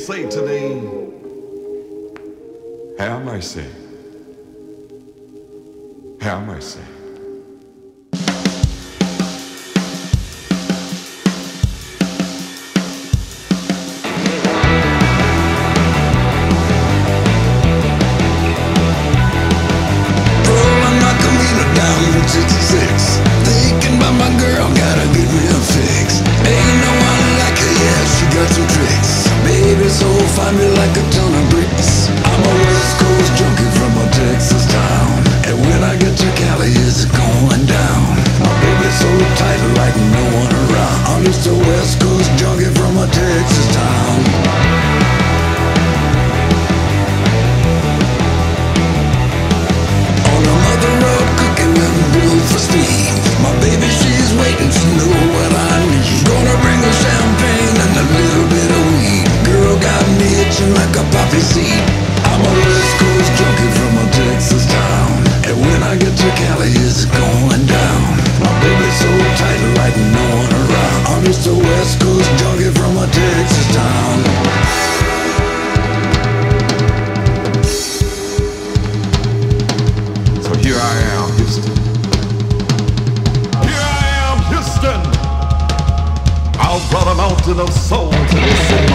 say today, have mercy. Have mercy. Find me like a ton of bricks. I'm a West Coast junkie from a Texas town, and when I get to Cali, is it going down? My baby's so tight, like no one around. I'm just a West Coast junkie from a Texas town. Like a poppy seed. I'm a West Coast junkie from a Texas town, and when I get to Cali, is it going down? My baby's so tight, like no one around. I'm just a West Coast junkie from a Texas town. Brought a mountain of soul to the sea.